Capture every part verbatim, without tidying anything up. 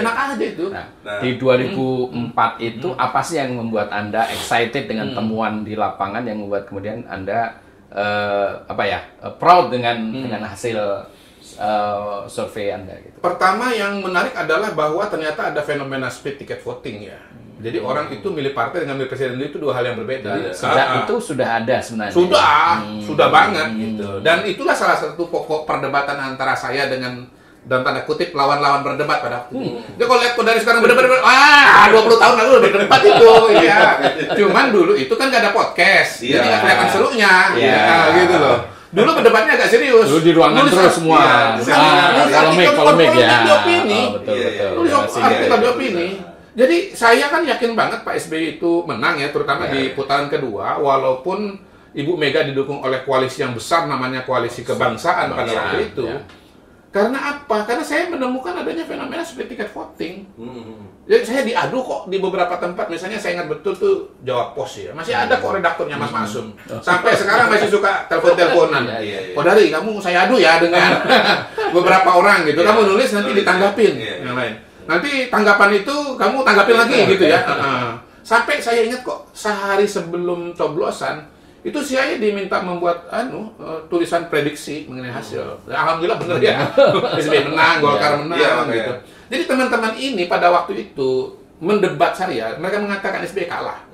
enak aja itu. Nah, nah. Di dua ribu empat hmm. itu hmm. apa sih yang membuat Anda excited dengan hmm. temuan di lapangan yang membuat kemudian Anda uh, apa ya uh, proud dengan hmm. dengan hasil uh, survei Anda? Gitu. Pertama yang menarik adalah bahwa ternyata ada fenomena split ticket voting ya. Jadi hmm. orang itu milih partai dengan milih presiden itu dua hal yang berbeda. Jadi, sejak ah, itu sudah ada sebenarnya. Sudah, hmm. sudah banget hmm. gitu. Dan itulah salah satu pokok perdebatan antara saya dengan dan tanda kutip lawan-lawan berdebat pada waktu itu. Hmm. Dia kalau lihat dari sekarang berdebat, ah dua puluh tahun lalu udah berdebat itu, ya. Cuman dulu itu kan gak ada podcast, yeah. jadi nggak kelihatan serunya, yeah. nah, gitu loh. Dulu berdebatnya agak serius. Dulu di ruangan nulis terus semua. Polemik, polemik ya. Nulis artikel di opini. Jadi saya kan yakin banget Pak S B Y itu menang ya, terutama yeah. di putaran kedua, walaupun Ibu Mega didukung oleh koalisi yang besar namanya koalisi kebangsaan pada waktu itu. Yeah. Karena apa? Karena saya menemukan adanya fenomena seperti tiket voting. Mm-hmm. Jadi saya diadu kok di beberapa tempat, misalnya saya ingat betul tuh Jawa Pos ya, masih ada kok redaktornya Mas mm-hmm. Masum. Sampai sekarang masih suka telepon-teleponan. Yeah, yeah, yeah. Oh dari kamu saya adu ya dengan beberapa orang gitu, yeah. kamu nulis nanti ditanggapin yeah, yeah. yang lain. Nanti tanggapan itu kamu tanggapin lagi gitu ya. Sampai saya ingat kok sehari sebelum coblosan itu saya diminta membuat anu tulisan prediksi mengenai hasil. Alhamdulillah bener ya. S B Y menang, Golkar menang gitu. Jadi teman-teman ini pada waktu itu mendebat saya, mereka mengatakan S B Y kalah.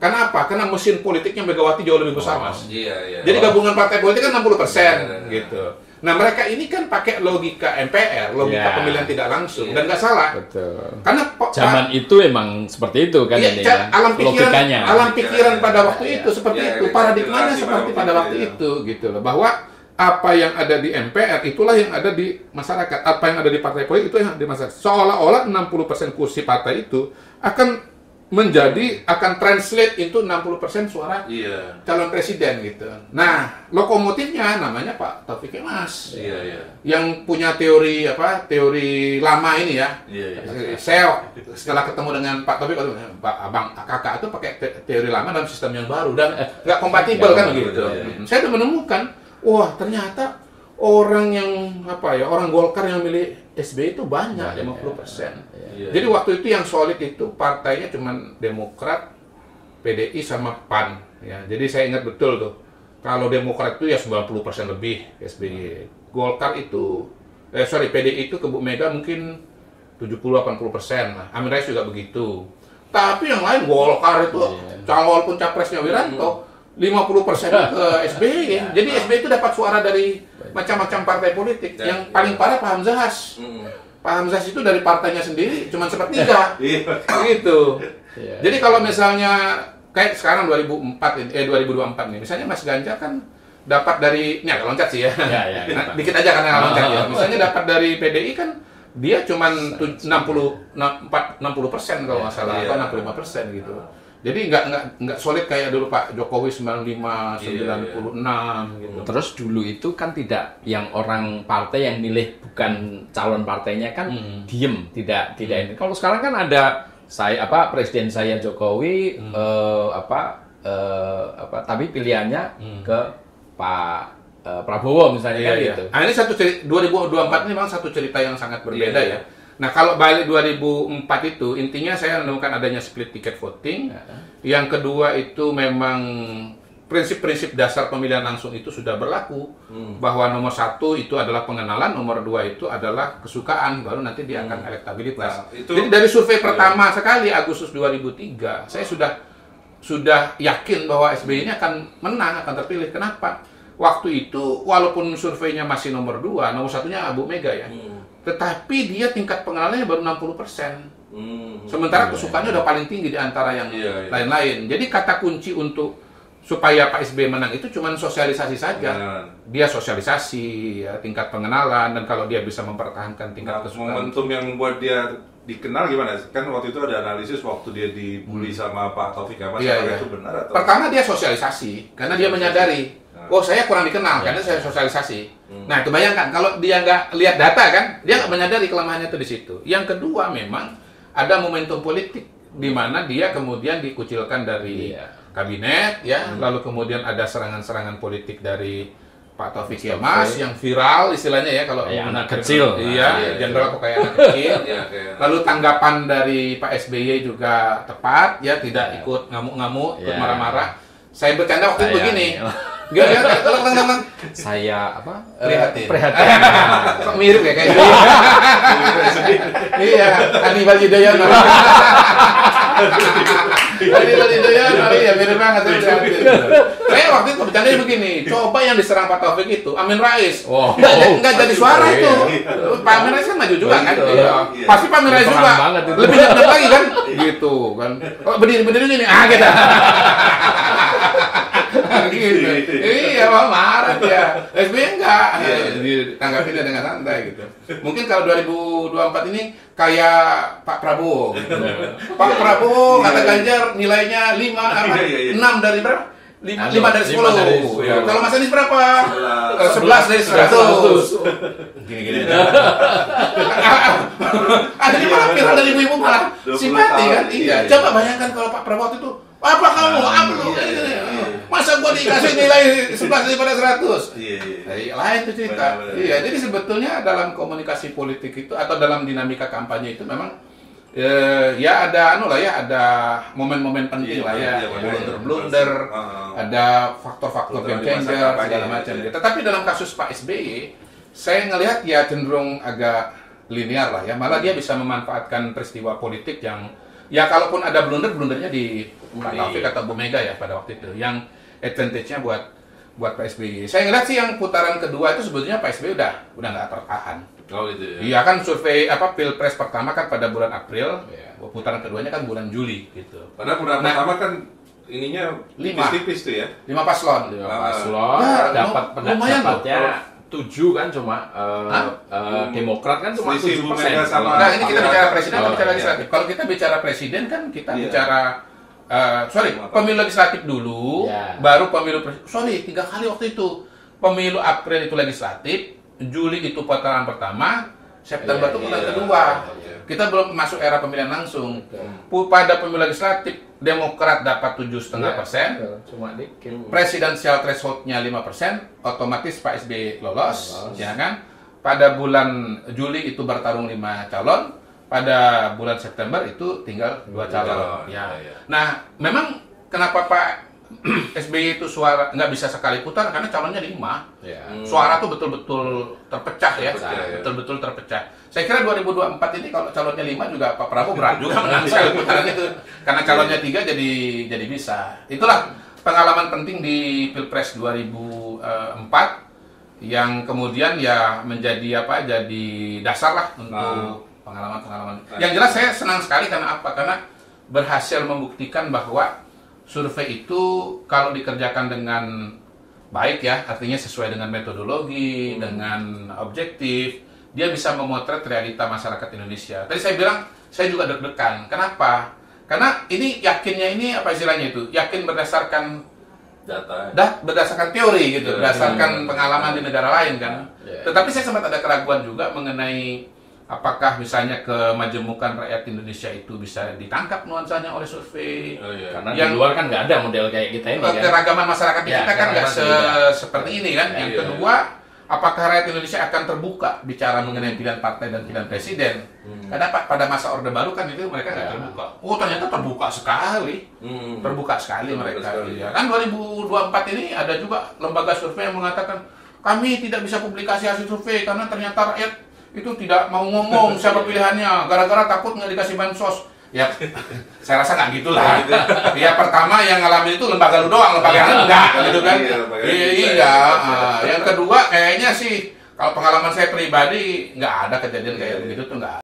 Karena apa? Karena mesin politiknya Megawati jauh lebih besar, Mas. Jadi gabungan partai politik kan enam puluh persen gitu. Nah mereka ini kan pakai logika M P R, logika yeah. pemilihan tidak langsung yeah. dan nggak salah. Betul. Karena zaman itu emang seperti itu kan iya, ini ya. Alam pikiran, logikanya. alam pikiran yeah. pada waktu yeah. itu seperti yeah. itu, yeah. paradigmanya yeah. seperti yeah. pada waktu yeah. itu gitu loh. Bahwa apa yang ada di M P R itulah yang ada di masyarakat, apa yang ada di partai politik itu yang ada di masyarakat. Seolah-olah enam puluh persen kursi partai itu akan menjadi akan translate itu enam puluh persen suara yeah. calon presiden gitu. Nah, lokomotifnya namanya Pak Taufiq Kiemas. Yeah, yeah. Yang punya teori apa? Teori lama ini ya. Yeah, yeah. Saya setelah ketemu dengan Pak Taufiq, Pak Abang Kakak itu pakai teori lama dalam sistem yang baru dan nggak kompatibel yeah, kan yeah, gitu. Yeah, yeah. Saya tuh menemukan, wah ternyata orang yang apa ya, orang Golkar yang milih S B Y itu banyak, lima puluh persen. Ya, ya, ya. Jadi waktu itu yang solid itu partainya cuma Demokrat, P D I, sama P A N. Ya, jadi saya ingat betul tuh, kalau Demokrat itu ya sembilan puluh persen lebih S B Y. Hmm. Golkar itu, eh sorry, P D I itu ke Bu Mega mungkin tujuh puluh sampai delapan puluh persen lah. Amir Rais juga begitu. Tapi yang lain Golkar itu, yeah. calon pun capresnya Wiranto, lima puluh persen ke S B Y. Ya. Jadi S B Y itu dapat suara dari macam-macam partai politik. Dan, yang paling parah Pak Hamzah Haz. Mm. Pak Hamzah Haz itu dari partainya sendiri cuma sepertiga. gitu. Yeah. Jadi kalau misalnya kayak sekarang dua ribu empat eh dua ribu dua puluh empat nih, misalnya Mas Ganjar kan dapat dari ya loncat sih ya. Yeah, yeah, nah, dikit aja karena oh, loncat oh, ya. Misalnya oh, dapat dari P D I kan dia cuma enam puluh persen kalau nggak salah yeah, atau enam puluh lima persen gitu. Oh. Jadi nggak nggak nggak solid kayak dulu Pak Jokowi sembilan puluh lima, yeah, sembilan puluh enam yeah. gitu. Terus dulu itu kan tidak yang orang partai yang milih bukan calon partainya kan mm. diem, tidak mm. tidak ini. Kalau sekarang kan ada saya apa presiden saya Jokowi mm. eh, apa eh, apa tapi pilihannya mm. ke Pak eh, Prabowo misalnya yeah, kan yeah. gitu. Nah, ini satu cerita dua ribu dua puluh empat ini memang satu cerita yang sangat berbeda yeah, ya. Yeah. Nah, kalau balik dua ribu empat itu, intinya saya menemukan adanya split ticket voting. Yang kedua itu memang prinsip-prinsip dasar pemilihan langsung itu sudah berlaku. Hmm. Bahwa nomor satu itu adalah pengenalan, nomor dua itu adalah kesukaan, baru nanti dia akan hmm. elektabilitas. Nah, itu, jadi dari survei pertama iya. sekali, Agustus dua ribu tiga, saya sudah sudah yakin bahwa S B Y ini akan menang, akan terpilih. Kenapa? Waktu itu, walaupun surveinya masih nomor dua, nomor satunya Bu Mega ya. Hmm. Tetapi dia tingkat pengenalannya baru enam puluh persen. Hmm, sementara iya, kesukaannya iya. udah paling tinggi di antara yang lain-lain. Iya, iya. Jadi kata kunci untuk supaya Pak S B Y menang itu cuma sosialisasi saja. Nah, dia sosialisasi, ya, tingkat pengenalan, dan kalau dia bisa mempertahankan tingkat nah, kesukaan. Momentum yang membuat dia dikenal gimana? Kan waktu itu ada analisis waktu dia dibully sama Pak Taufiq Kiemas, iya, iya. itu benar atau? Pertama dia sosialisasi, karena dia menyadari. Oh saya kurang dikenal, ya. Karena saya sosialisasi. Hmm. Nah, kebayangkan kalau dia nggak lihat data kan, dia nggak menyadari kelemahannya itu di situ. Yang kedua memang ada momentum politik di mana dia kemudian dikucilkan dari ya. Kabinet, ya, hmm. lalu kemudian ada serangan-serangan politik dari Pak Taufiq Kiemas yang viral istilahnya ya kalau ya, anak kecil. Iya, jenderal kok kayak anak kecil. Ya. Lalu tanggapan dari Pak S B Y juga tepat ya, tidak ikut ngamuk-ngamuk, ikut marah-marah. Saya bercanda waktu saya, begini. Enggak, enggak, tolong, tolong, tolong. Saya apa? Prihatin. Prihatin. Kok mirip ya kayak gitu. Iya, Adi Bali Dayan. Adi Bali Dayan, iya mirip banget. Saya waktu itu bercandanya begini, coba yang diserang Pak Taufik itu, Amir Rais. Oh, enggak jadi suara itu. Pak Amir Rais kan maju juga kan? Pasti Pak Amir Rais juga. Lebih dekat lagi kan? Gitu kan. Oh, berdiri-berdiri gini. Ah, gitu. Gitu. Iya, marah ya. S B Y enggak. Ya, ditanggapi dengan santai gitu. Mungkin kalau dua ribu dua puluh empat ini kayak Pak Prabowo gitu. Pak Prabowo kata Ganjar nilainya lima enam dari berapa? lima dari sepuluh. Kalau Mas Anies berapa? sebelas dari seratus. Gini-gini. Ada di mana viral dari ibu-ibu malah simpati kan? Iya. Coba bayangkan kalau Pak Prabowo itu apa kamu? Apa lu? Masa gua dikasih nilai sebelas daripada seratus? Iya, iya. Lain tuh cerita. Iya, jadi sebetulnya dalam komunikasi politik itu atau dalam dinamika kampanye itu memang eh, ya ada anu lah ya, ada momen-momen penting iya, lah ya, blunder-blunder, iya, iya, iya. Ada faktor-faktor game changer segala macam. Iya, iya. Tetapi dalam kasus Pak S B Y, saya ngelihat ya cenderung agak linear lah ya. Malah dia bisa memanfaatkan peristiwa politik yang ya kalaupun ada blunder, blundernya di Pak Taufiq atau Bu Mega ya pada waktu itu. Yang advantage-nya buat buat Pak S B Y. Saya ngeliat sih yang putaran kedua itu sebetulnya Pak S B Y udah udah nggak tertahan. Oh gitu ya. Iya kan survei apa Pilpres pertama kan pada bulan April, yeah. Putaran keduanya kan bulan Juli gitu. Padahal putaran nah, pertama kan ininya tipis-tipis tuh ya. Lima paslon. Lima paslon. Nah, dapat pendapatnya tujuh kan cuma uh, uh, Demokrat kan cuma tujuh persen. Nah ini kita bicara presiden, oh, bicara legislatif. Iya. Kalau kita bicara presiden kan kita iya. bicara Uh, sorry, pemilu legislatif dulu, yeah. Baru pemilu presiden. Sorry, tiga kali waktu itu. Pemilu April itu legislatif, Juli itu putaran pertama, September yeah, itu putaran yeah. kedua. Yeah. Kita belum masuk era pemilihan langsung. Okay. Pada pemilu legislatif, Demokrat dapat tujuh koma lima persen, presidensial threshold-nya lima persen, otomatis Pak S B Y lolos. lolos. Ya kan? Pada bulan Juli itu bertarung lima calon. Pada bulan September itu tinggal dua calon. Ya. Ya, ya. Nah, memang kenapa Pak S B Y itu suara nggak bisa sekali putar karena calonnya lima. Ya. Suara tuh betul-betul terpecah ya, betul-betul terpecah. Saya kira dua ribu dua puluh empat ini kalau calonnya lima juga Pak Prabowo berat juga menang sekali putaran itu karena calonnya tiga jadi jadi bisa. Itulah pengalaman penting di Pilpres dua ribu empat yang kemudian ya menjadi apa? Jadi dasar lah untuk nah. pengalaman-pengalaman. Yang jelas saya senang sekali karena apa? Karena berhasil membuktikan bahwa survei itu kalau dikerjakan dengan baik ya, artinya sesuai dengan metodologi, hmm. dengan objektif, dia bisa memotret realita masyarakat Indonesia. Tadi saya bilang, saya juga deg-degan. Kenapa? Karena ini yakinnya ini apa istilahnya itu? Yakin berdasarkan data. Dah berdasarkan teori gitu, teori. berdasarkan pengalaman di negara lain kan. Yeah. Tetapi saya sempat ada keraguan juga mengenai apakah misalnya kemajemukan rakyat Indonesia itu bisa ditangkap nuansanya oleh survei? Oh, iya. Karena yang, di luar kan nggak ada model kayak kita ini kan. Keragaman masyarakat ya, kita kan nggak se seperti ini kan. Ya, yang iya. kedua, apakah rakyat Indonesia akan terbuka bicara hmm. mengenai pilihan partai dan pilihan presiden? Hmm. Karena pada masa Orde Baru kan itu mereka nggak ya. terbuka. Oh ternyata terbuka sekali. Hmm. Terbuka sekali terbuka mereka. Sekali. Ya. Kan dua ribu dua puluh empat ini ada juga lembaga survei yang mengatakan, kami tidak bisa publikasi hasil survei karena ternyata rakyat itu tidak mau ngomong siapa pilihannya, gara-gara takut nggak dikasih bansos. Ya, saya rasa nggak gitu lah. Ya, pertama yang ngalamin itu lembaga lu doang, lembaga yang lain enggak, gitu kan. Iya, iya. Yang kedua, kayaknya sih, kalau pengalaman saya pribadi, nggak ada kejadian kayak begitu tuh, nggak ada.